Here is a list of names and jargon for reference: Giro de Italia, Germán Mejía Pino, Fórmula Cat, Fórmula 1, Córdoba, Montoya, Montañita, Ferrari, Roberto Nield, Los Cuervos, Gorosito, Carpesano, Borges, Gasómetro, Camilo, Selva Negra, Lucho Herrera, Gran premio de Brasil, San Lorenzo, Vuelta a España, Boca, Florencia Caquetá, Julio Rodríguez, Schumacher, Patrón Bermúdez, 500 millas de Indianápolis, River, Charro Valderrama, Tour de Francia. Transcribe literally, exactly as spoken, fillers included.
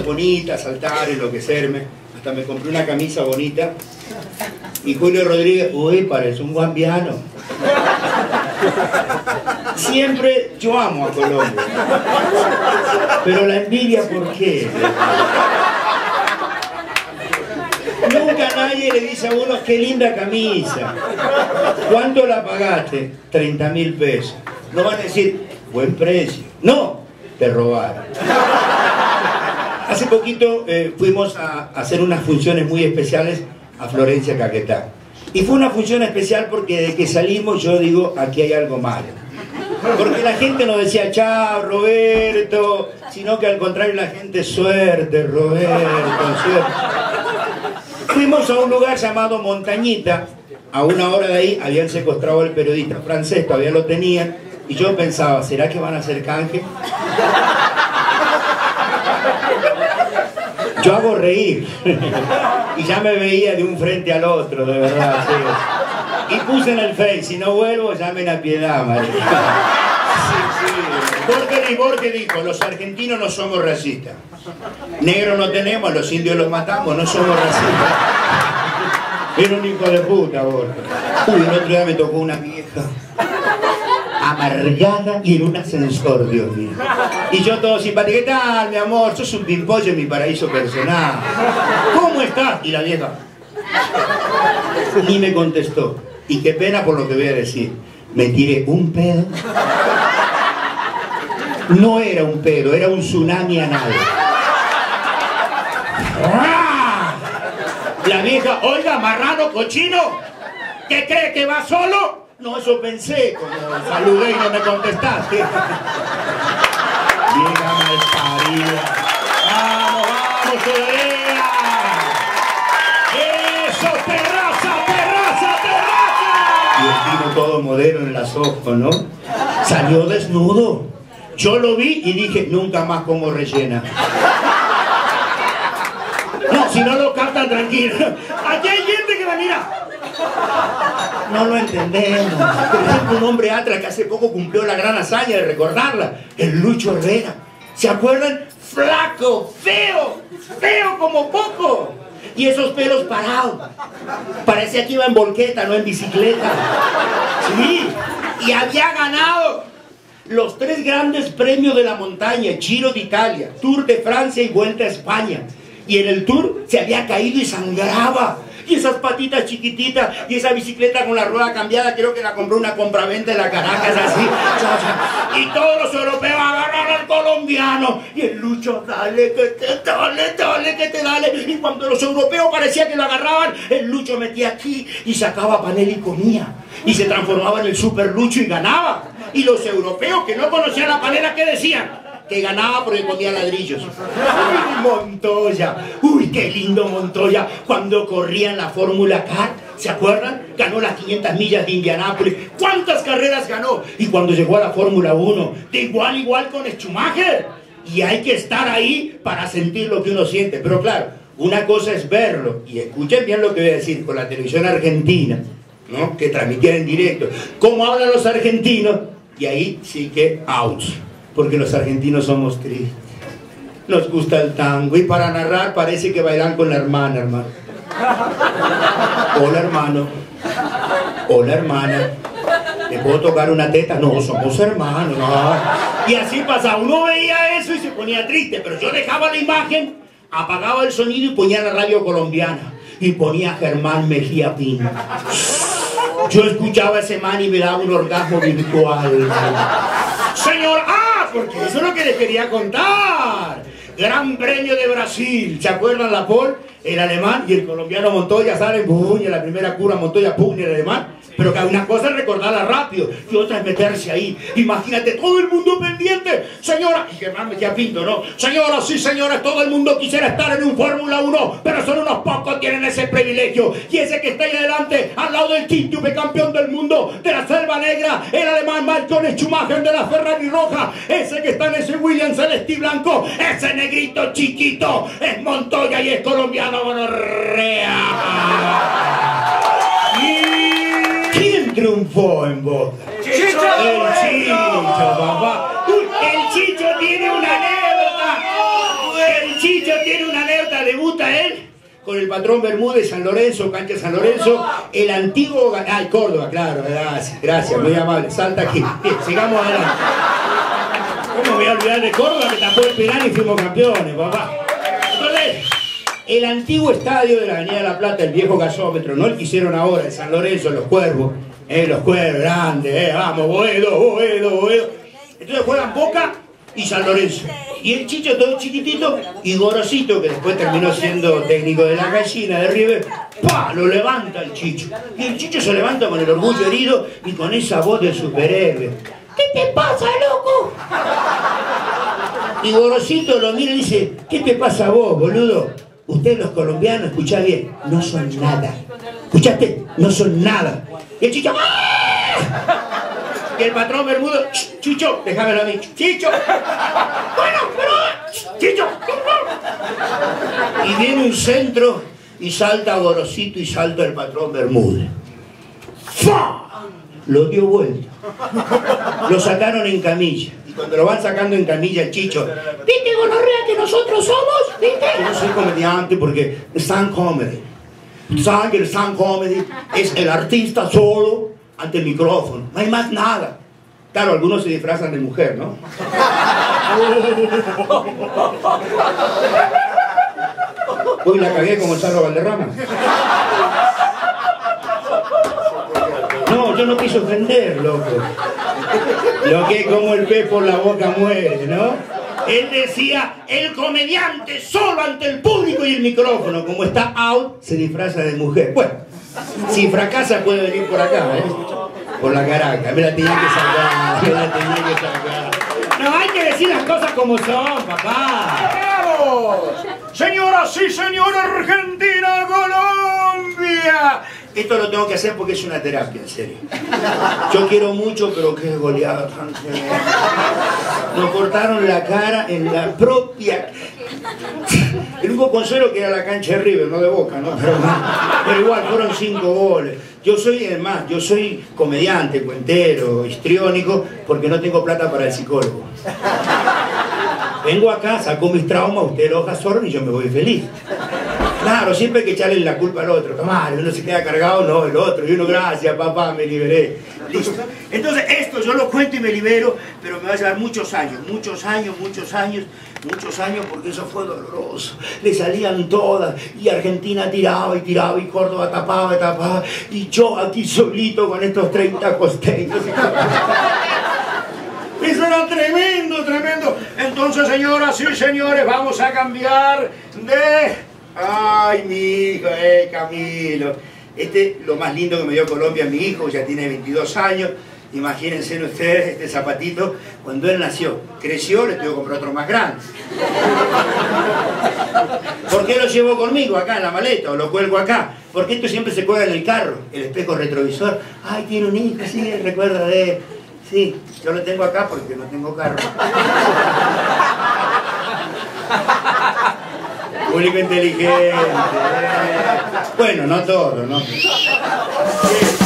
cosas bonitas, saltar, enloquecerme. Hasta me compré una camisa bonita. Y Julio Rodríguez, uy, parece un guambiano. Siempre yo amo a Colombia. Pero la envidia, ¿por qué? Nunca nadie le dice a uno, qué linda camisa. ¿Cuánto la pagaste? treinta mil pesos. No van a decir, buen precio. No, te robaron. Hace poquito eh, fuimos a hacer unas funciones muy especiales a Florencia Caquetá. Y fue una función especial porque desde que salimos yo digo, aquí hay algo malo. Porque la gente no decía, chao, Roberto, sino que al contrario la gente, suerte, Roberto, suerte. Fuimos a un lugar llamado Montañita, a una hora de ahí habían secuestrado al periodista francés, todavía lo tenían, y yo pensaba, ¿será que van a hacer canje? Yo hago reír, y ya me veía de un frente al otro, de verdad, sí. Y puse en el Face, si no vuelvo, llamen a Piedad, madre. Sí, sí. Borges y Borges dijo, los argentinos no somos racistas. Negros no tenemos, los indios los matamos, no somos racistas. Era un hijo de puta, Borges. Uy, el otro día me tocó una vieja amargada y en un ascensor, Dios mío. Y yo todo simpático, ¿qué tal, mi amor? Sos un pimpollo en mi paraíso personal. ¿Cómo estás? Y la vieja ni me contestó. Y qué pena por lo que voy a decir. Me tiré un pedo. No era un pedo, era un tsunami anal. La vieja, oiga, marrano, cochino, ¿qué cree que va solo? No, eso pensé, como saludé y no me contestaste. Vieja malparida. Vamos, vamos, todavía. Todo modelo en las ojos, ¿no? Salió desnudo. Yo lo vi y dije, nunca más como rellena. No, si no lo captan, tranquilo. Aquí hay gente que la mira. No lo entendemos. Por ejemplo, un hombre atrás que hace poco cumplió la gran hazaña de recordarla, el Lucho Herrera. ¿Se acuerdan? Flaco, feo, feo como poco. Y esos pelos parados. Parecía que iba en volqueta, no en bicicleta. Sí. Y había ganado los tres grandes premios de la montaña, Giro de Italia, Tour de Francia y Vuelta a España. Y en el Tour se había caído y sangraba. Y esas patitas chiquititas y esa bicicleta con la rueda cambiada, creo que la compró una compraventa de la Caracas, así. Y todos los europeos agarraron al colombiano. Y el Lucho, dale, que te dale, dale, que te dale. Y cuando los europeos parecía que lo agarraban, el Lucho metía aquí y sacaba panel y comía. Y se transformaba en el super Lucho y ganaba. Y los europeos que no conocían la panela, ¿qué decían? Que ganaba porque comía ladrillos. ¡Uy, Montoya! ¡Uy, qué lindo Montoya! Cuando corría en la Fórmula Cat, ¿se acuerdan? Ganó las quinientas millas de Indianápolis. ¿Cuántas carreras ganó? Y cuando llegó a la Fórmula uno, de igual igual con Schumacher. Y hay que estar ahí para sentir lo que uno siente. Pero claro, una cosa es verlo, y escuchen bien lo que voy a decir, con la televisión argentina, ¿no? Que transmitían en directo. ¿Cómo hablan los argentinos? Y ahí sí que out. Porque los argentinos somos tristes. Nos gusta el tango. Y para narrar parece que bailan con la hermana, hermano. Hola, hermano. Hola, hermana. ¿Te puedo tocar una teta? No, somos hermanos. No. Y así pasaba. Uno veía eso y se ponía triste. Pero yo dejaba la imagen, apagaba el sonido y ponía la radio colombiana. Y ponía Germán Mejía Pino. Yo escuchaba a ese man y me daba un orgasmo virtual. Señor, ah, porque eso es lo que les quería contar. Gran premio de Brasil, ¿se acuerdan la Paul? El alemán y el colombiano Montoya, ¿saben? Puña, la primera cura Montoya, puña el alemán. Pero que algunas cosas es recordarla rápido y otras es meterse ahí. Imagínate, todo el mundo pendiente. Señora, y Germán Mejía Pino, ¿no? Señoras y señores, todo el mundo quisiera estar en un Fórmula uno, pero solo unos pocos tienen ese privilegio. Y ese que está ahí adelante, al lado del quíntuple campeón del mundo, de la Selva Negra, el alemán Marconi Schumacher de la Ferrari roja, ese que está en ese Williams celeste y blanco, ese negrito chiquito, es Montoya y es colombiano Gonorrea. Triunfó en Boca. ¡Chicho! El Chicho, papá. El Chicho tiene una anécdota. El Chicho Usted tiene una alerta, ¿le gusta él? Con el patrón Bermúdez, San Lorenzo, cancha San Lorenzo, el antiguo... Ah, Córdoba, claro, gracias, gracias, muy amable. Salta aquí, bien, sigamos adelante. ¿Cómo voy a olvidar de Córdoba que tapó el penal y fuimos campeones, papá? Entonces, el antiguo estadio de la Avenida de la Plata, el viejo gasómetro, no el que hicieron ahora, en San Lorenzo, Los Cuervos, eh, Los Cuervos, grandes, eh, vamos, Boedo, Boedo, Boedo. Entonces juegan Boca y San Lorenzo. Y el Chicho todo chiquitito y Gorosito, que después terminó siendo técnico de la gallina de River, ¡pah! Lo levanta el Chicho. Y el Chicho se levanta con el orgullo herido y con esa voz de superhéroe. ¿Qué te pasa, loco? Y Gorosito lo mira y dice, ¿qué te pasa a vos, boludo? Ustedes los colombianos, escuchá bien, no son nada. ¿Escuchaste? No son nada. Y el Chicho... ¡ah! Y el patrón Bermúdez, Chicho, déjamelo a mí, Chicho, bueno, pero, Chicho, y viene un centro y salta Gorosito y salta el patrón Bermúdez. ¡Fua! Lo dio vuelta, lo sacaron en camilla, y cuando lo van sacando en camilla el Chicho, ¿viste, gonorrea, que nosotros somos? ¿Viste? Yo no soy comediante porque stand comedy, ¿saben que el stand comedy es el artista solo ante el micrófono? No hay más nada. Claro, algunos se disfrazan de mujer, ¿no? Uy, la cagué como Charro Valderrama. No, yo no quise ofender, loco. Lo que como el pez por la boca muere, ¿no? Él decía, el comediante solo ante el público y el micrófono, como está out, se disfraza de mujer. Bueno. Si fracasa puede venir por acá, ¿eh? Por la caraca, me la tenía que sacar, me la tenía que sacar. No hay que decir las cosas como son, papá. ¡Bravo! Señoras y señores, Argentina, Colombia. Esto lo tengo que hacer porque es una terapia, en serio. Yo quiero mucho, pero qué goleada tan genial. Nos cortaron la cara en la propia... El único consuelo que era la cancha de River, no de Boca, ¿no? Pero, pero igual, fueron cinco goles. Yo soy, además, yo soy comediante, cuentero, histriónico, porque no tengo plata para el psicólogo. Vengo acá, saco mis traumas, ustedes los absorben y yo me voy feliz. Claro, siempre hay que echarle la culpa al otro. Tomá, uno se queda cargado, no, el otro. Y uno, gracias, papá, me liberé. Listo. Entonces, esto yo lo cuento y me libero, pero me va a llevar muchos años, muchos años, muchos años, muchos años, porque eso fue doloroso. Le salían todas, y Argentina tiraba y tiraba, y Córdoba tapaba y tapaba, y yo aquí solito con estos treinta costeños. Eso era tremendo, tremendo. Entonces, señoras y señores, vamos a cambiar de... Ay, mi hijo, eh, Camilo. Este es lo más lindo que me dio Colombia, mi hijo, ya tiene veintidós años. Imagínense ustedes este zapatito, cuando él nació, creció, le tuve que comprar otro más grande. ¿Por qué lo llevo conmigo acá en la maleta o lo cuelgo acá? Porque esto siempre se cuelga en el carro, el espejo retrovisor. Ay, tiene un hijo, sí, recuerda de él. Sí, yo lo tengo acá porque no tengo carro. Público inteligente. Bueno, no todo, ¿no? Sí.